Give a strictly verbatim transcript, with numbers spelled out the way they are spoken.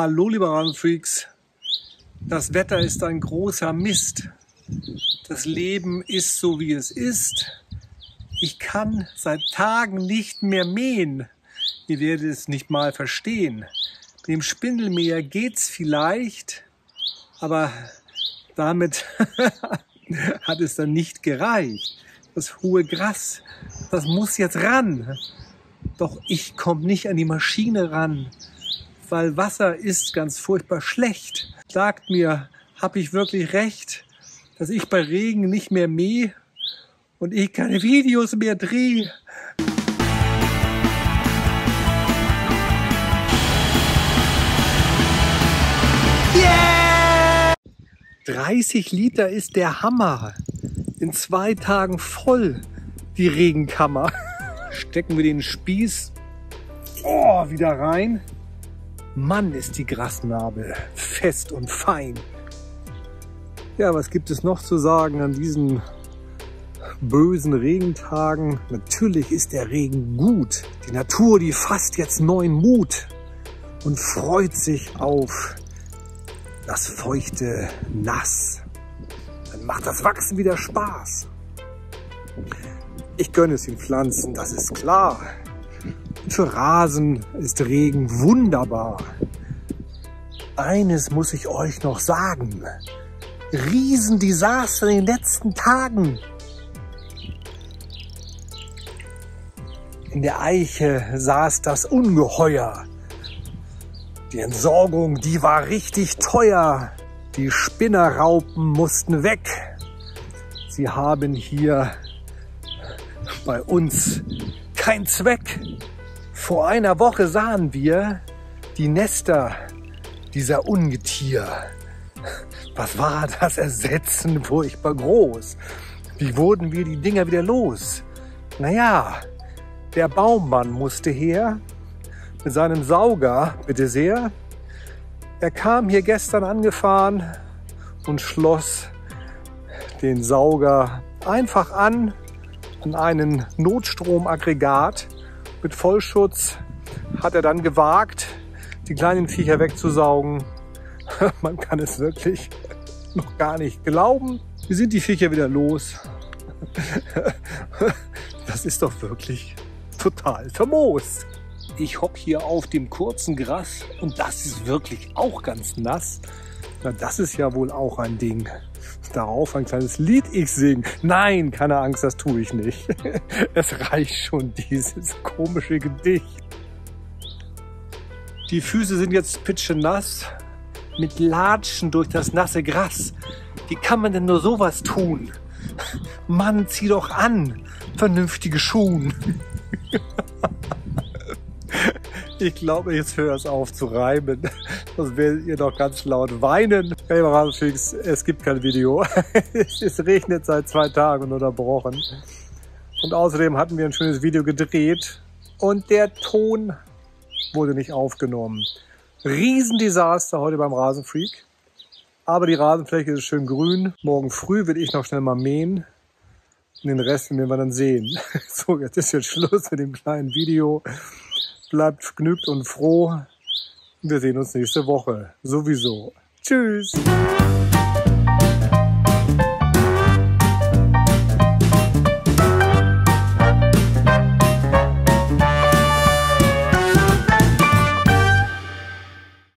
Hallo liebe Rasenfreaks, das Wetter ist ein großer Mist. Das Leben ist so wie es ist. Ich kann seit Tagen nicht mehr mähen. Ihr werdet es nicht mal verstehen. Mit dem Spindelmäher geht's vielleicht, aber damit hat es dann nicht gereicht. Das hohe Gras, das muss jetzt ran. Doch ich komme nicht an die Maschine ran, weil Wasser ist ganz furchtbar schlecht. Sagt mir, habe ich wirklich recht, dass ich bei Regen nicht mehr mähe und ich keine Videos mehr drehe? Yeah! dreißig Liter ist der Hammer. In zwei Tagen voll die Regenkammer. Stecken wir den Spieß oh, wieder rein. Mann, ist die Grasnarbe fest und fein. Ja, was gibt es noch zu sagen an diesen bösen Regentagen? Natürlich ist der Regen gut. Die Natur, die fasst jetzt neuen Mut und freut sich auf das feuchte Nass. Dann macht das Wachsen wieder Spaß. Ich gönne es den Pflanzen, das ist klar. Für Rasen ist Regen wunderbar. Eines muss ich euch noch sagen. Riesendesaster in den letzten Tagen. In der Eiche saß das Ungeheuer. Die Entsorgung, die war richtig teuer. Die Spinnerraupen mussten weg. Sie haben hier bei uns keinen Zweck. Vor einer Woche sahen wir die Nester dieser Ungetier. Was war das Ersetzen furchtbar groß? Wie wurden wir die Dinger wieder los? Naja, der Baumann musste her mit seinem Sauger, bitte sehr. Er kam hier gestern angefahren und schloss den Sauger einfach an, an einen Notstromaggregat. Mit Vollschutz hat er dann gewagt, die kleinen Viecher wegzusaugen. Man kann es wirklich noch gar nicht glauben. Wir sind die Viecher wieder los. Das ist doch wirklich total famos. Ich hocke hier auf dem kurzen Gras und das ist wirklich auch ganz nass. Na, das ist ja wohl auch ein Ding. Darauf ein kleines Lied ich singen. Nein, keine Angst, das tue ich nicht. Es reicht schon dieses komische Gedicht. Die Füße sind jetzt pitschenass. Mit Latschen durch das nasse Gras. Wie kann man denn nur sowas tun? Mann, zieh doch an, vernünftige Schuhe. Ich glaube, jetzt hör es auf zu reimen. Sonst werdet ihr doch ganz laut weinen. Hey Rasenfreaks, es gibt kein Video. Es regnet seit zwei Tagen und unterbrochen. Und außerdem hatten wir ein schönes Video gedreht und der Ton wurde nicht aufgenommen. Riesendesaster heute beim Rasenfreak. Aber die Rasenfläche ist schön grün. Morgen früh will ich noch schnell mal mähen. Und den Rest werden wir dann sehen. So, jetzt ist jetzt Schluss mit dem kleinen Video. Bleibt vergnügt und froh. Wir sehen uns nächste Woche. Sowieso. Tschüss.